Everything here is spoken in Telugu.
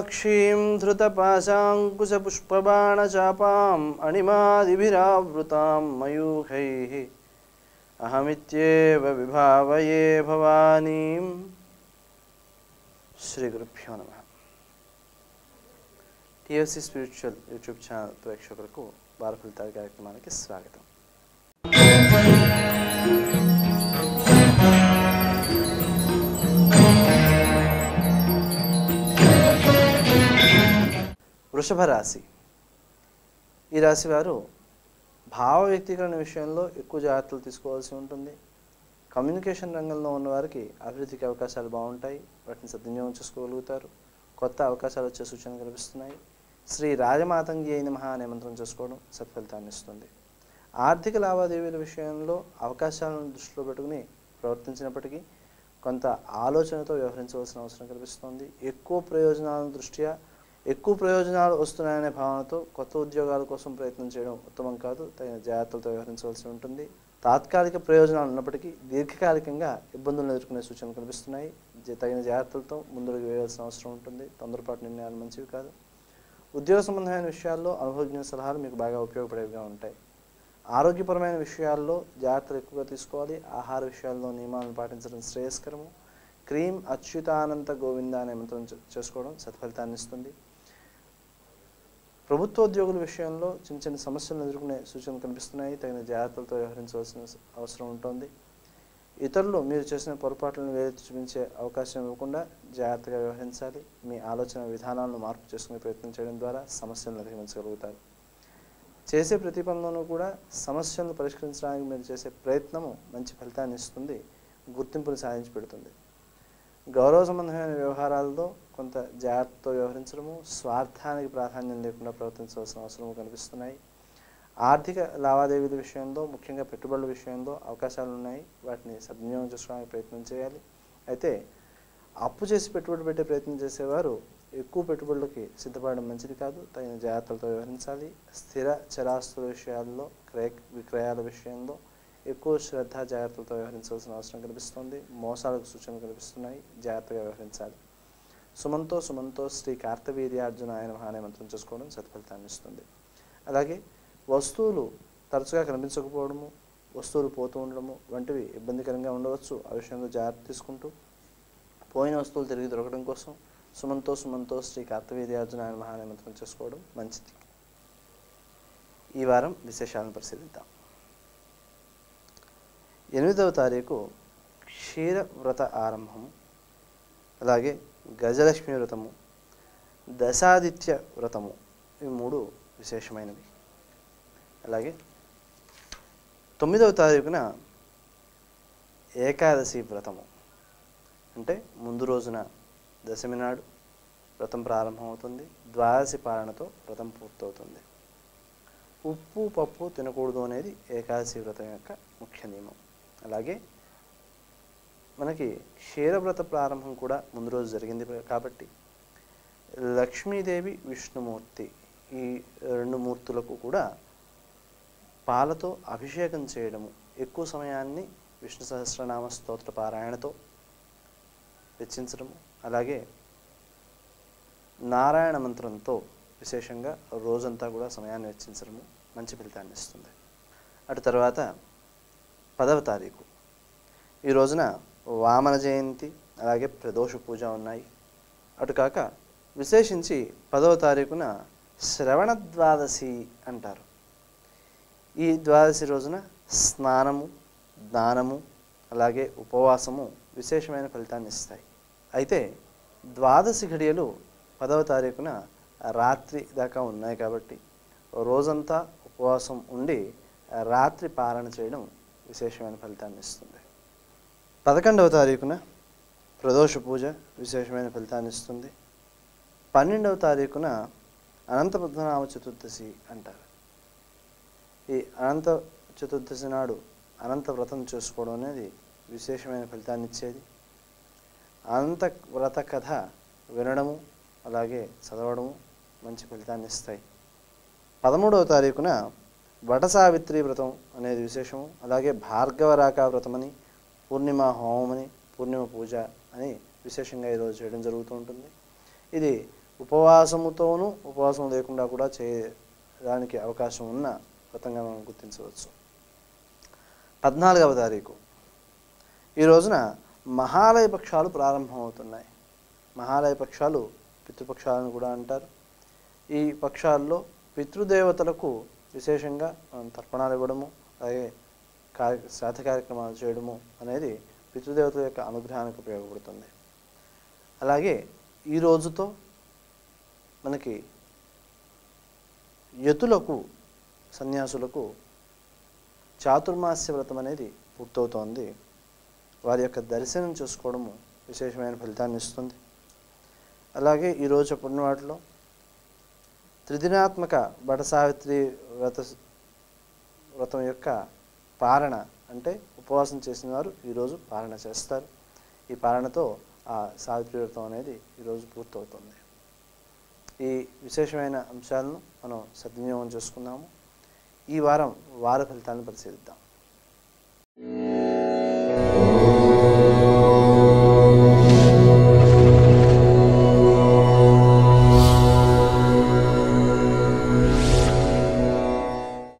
मीनाक्षीं धृतपाशाङ्कुशपुष्पबाणचापाम् अणिमादिभिरावृतां मयूखैः अहमित्येव विभावये भवानीं। श्रीगुरुभ्यो नमः। टीएफसी स्पिरिचुअल यूट्यूब चैनल प्रेक्षकुలకు వార ఫలితాల కార్యక్రమానికి స్వాగతం. వృషభ రాశి. ఈ రాశి వారు భావ వ్యక్తీకరణ విషయంలో ఎక్కువ జాగ్రత్తలు తీసుకోవాల్సి ఉంటుంది. కమ్యూనికేషన్ రంగంలో ఉన్నవారికి అభివృద్ధికి అవకాశాలు బాగుంటాయి, వాటిని సద్వినియోగం చేసుకోగలుగుతారు. కొత్త అవకాశాలు వచ్చే సూచనలు కనిపిస్తున్నాయి. శ్రీ రాజమాతంగి అయిన మహా నిమంత్రం చేసుకోవడం సత్ఫలితాన్ని ఇస్తుంది. ఆర్థిక లావాదేవీల విషయంలో అవకాశాలను దృష్టిలో పెట్టుకుని ప్రవర్తించినప్పటికీ కొంత ఆలోచనతో వ్యవహరించవలసిన అవసరం కనిపిస్తుంది. ఎక్కువ ప్రయోజనాలు వస్తున్నాయనే భావనతో కొత్త ఉద్యోగాల కోసం ప్రయత్నం చేయడం ఉత్తమం కాదు, తగిన జాగ్రత్తలతో వ్యవహరించవలసి ఉంటుంది. తాత్కాలిక ప్రయోజనాలు ఉన్నప్పటికీ దీర్ఘకాలికంగా ఇబ్బందులను ఎదుర్కొనే సూచనలు కనిపిస్తున్నాయి. తగిన జాగ్రత్తలతో ముందుకు వేయాల్సిన అవసరం ఉంటుంది. తొందరపాటు నిర్ణయాలు మంచివి కాదు. ఉద్యోగ సంబంధమైన విషయాల్లో అనుభవజ్ఞ సలహాలు మీకు బాగా ఉపయోగపడేవిగా ఉంటాయి. ఆరోగ్యపరమైన విషయాల్లో జాగ్రత్తలు ఎక్కువగా తీసుకోవాలి. ఆహార విషయాల్లో నియమాలను పాటించడం శ్రేయస్కరము. క్రీం అచ్యుతానంత గోవింద అనే మంత్రం చేసుకోవడం సత్ఫలితాన్ని ఇస్తుంది. ప్రభుత్వ ఉద్యోగుల విషయంలో చిన్న చిన్న సమస్యలను ఎదుర్కొనే సూచనలు కనిపిస్తున్నాయి. తగిన జాగ్రత్తలతో వ్యవహరించవలసిన అవసరం ఉంటుంది. ఇతరులు మీరు చేసిన పొరపాట్లను వేలెత్తి చూపించే అవకాశం ఇవ్వకుండా జాగ్రత్తగా వ్యవహరించాలి. మీ ఆలోచన విధానాలను మార్పు చేసుకునే ప్రయత్నం చేయడం ద్వారా సమస్యలను అధిగమించగలుగుతారు. చేసే ప్రతి పనిలోనూ కూడా సమస్యలను పరిష్కరించడానికి మీరు చేసే ప్రయత్నము మంచి ఫలితాన్ని ఇస్తుంది, గుర్తింపును సాధించి పెడుతుంది. గౌరవ సంబంధమైన వ్యవహారాల్లో కొంత జాగ్రత్తతో వ్యవహరించడము, స్వార్థానికి ప్రాధాన్యం లేకుండా ప్రవర్తించవలసిన అవసరము కనిపిస్తున్నాయి. ఆర్థిక లావాదేవీల విషయంలో ముఖ్యంగా పెట్టుబడుల విషయంలో అవకాశాలు ఉన్నాయి, వాటిని సద్వినియోగం చేసుకోవడానికి ప్రయత్నం చేయాలి. అయితే అప్పు చేసి పెట్టుబడి పెట్టే ప్రయత్నం చేసేవారు ఎక్కువ పెట్టుబడులకి సిద్ధపడడం మంచిది కాదు, తగిన జాగ్రత్తలతో వ్యవహరించాలి. స్థిర చరాస్తుల విషయాల్లో విక్రయాల విషయంలో ఎక్కువ శ్రద్ధ జాగ్రత్తలతో వ్యవహరించవలసిన అవసరం కనిపిస్తుంది. మోసాలకు సూచనలు కనిపిస్తున్నాయి, జాగ్రత్తగా వ్యవహరించాలి. సుమంతో శ్రీ కార్తవీర్యార్జున ఆయన మహానే మంత్రం చేసుకోవడం సత్ఫలితాన్ని ఇస్తుంది. అలాగే వస్తువులు తరచుగా కనిపించకపోవడము, వస్తువులు పోతూ ఉండడము వంటివి ఇబ్బందికరంగా ఉండవచ్చు. ఆ విషయంలో జాగ్రత్త తీసుకుంటూ పోయిన వస్తువులు తిరిగి దొరకడం కోసం సుమంతో శ్రీ కార్తవీర్యార్జున ఆయన మహానే మంత్రం చేసుకోవడం మంచిది. ఈ వారం విశేషాలను పరిశీలిద్దాం. 8వ తారీఖు క్షీరవ్రత ఆరంభము, అలాగే గజలక్ష్మి వ్రతము, దశాదిత్య వ్రతము, ఇవి 3 విశేషమైనవి. అలాగే 9వ తారీఖున ఏకాదశి వ్రతము, అంటే ముందు రోజున దశమి నాడు వ్రతం ప్రారంభమవుతుంది. ద్వాదశి పాలనతో వ్రతం పూర్తవుతుంది. ఉప్పు పప్పు తినకూడదు అనేది ఏకాదశి వ్రతం యొక్క ముఖ్య నియమం. అలాగే మనకి క్షీరవ్రత ప్రారంభం కూడా ముందు రోజు జరిగింది కాబట్టి లక్ష్మీదేవి, విష్ణుమూర్తి, ఈ 2 మూర్తులకు కూడా పాలతో అభిషేకం చేయడము, ఎక్కువ సమయాన్ని విష్ణు సహస్రనామ స్తోత్ర పారాయణతో వెచ్చించడము, అలాగే నారాయణ మంత్రంతో విశేషంగా రోజంతా కూడా సమయాన్ని వెచ్చించడము మంచి ఫలితాన్ని ఇస్తుంది. అటు తర్వాత 10వ తారీఖు ఈ రోజున వామన జయంతి, అలాగే ప్రదోష పూజ ఉన్నాయి. అటు కాక విశేషించి 10వ తారీఖున శ్రవణ ద్వాదశి అంటారు. ఈ ద్వాదశి రోజున స్నానము, దానము, అలాగే ఉపవాసము విశేషమైన ఫలితాన్ని ఇస్తాయి. అయితే ద్వాదశి ఘడియలు 10వ తారీఖున రాత్రి దాకా ఉన్నాయి కాబట్టి రోజంతా ఉపవాసం ఉండి రాత్రి పాలన చేయడం విశేషమైన ఫలితాన్ని ఇస్తుంది. 11వ తారీఖున ప్రదోష పూజ విశేషమైన ఫలితాన్ని ఇస్తుంది. 12వ తారీఖున అనంత పద్మనాభ చతుర్దశి అంటారు. ఈ అనంత చతుర్దశి నాడు అనంత వ్రతం చేసుకోవడం అనేది విశేషమైన ఫలితాన్ని ఇచ్చేది. అనంత వ్రత కథ వినడము, అలాగే చదవడము మంచి ఫలితాన్ని ఇస్తాయి. 13వ తారీఖున వట సావిత్రి వ్రతం అనేది విశేషము, అలాగే భార్గవరాక వ్రతమని, పూర్ణిమ హోమమని, పూర్ణిమ పూజ అని విశేషంగా ఈరోజు చేయడం జరుగుతూ ఉంటుంది. ఇది ఉపవాసముతోను ఉపవాసం లేకుండా కూడా చేయడానికి అవకాశం ఉన్న వ్రతంగా మనం గుర్తించవచ్చు. 14వ తారీఖు ఈ రోజున మహాలయ పక్షాలు ప్రారంభమవుతున్నాయి. మహాలయ పక్షాలు పితృపక్షాలను కూడా అంటారు. ఈ పక్షాల్లో పితృదేవతలకు విశేషంగా మనం తర్పణాలు ఇవ్వడము, అలాగే శ్రాద్ధ కార్యక్రమాలు చేయడము అనేది పితృదేవతల యొక్క అనుగ్రహానికి ఉపయోగపడుతుంది. అలాగే ఈ రోజుతో మనకి యతులకు, సన్యాసులకు చాతుర్మాస్య వ్రతం అనేది పూర్తవుతోంది. వారి యొక్క దర్శనం చేసుకోవడము విశేషమైన ఫలితాన్ని ఇస్తుంది. అలాగే ఈరోజు చెప్పిన వాటిలో త్రిదినాత్మక బటసావిత్రి వ్రతం యొక్క పారణ, అంటే ఉపవాసం చేసిన వారు ఈరోజు పారణ చేస్తారు. ఈ పారణతో ఆ సావిత్రి వ్రతం అనేది ఈరోజు పూర్తవుతుంది. ఈ విశేషమైన అంశాలను మనం సద్వినియోగం చేసుకుందాము. ఈ వారం వార ఫలితాలను పరిశీలిద్దాం.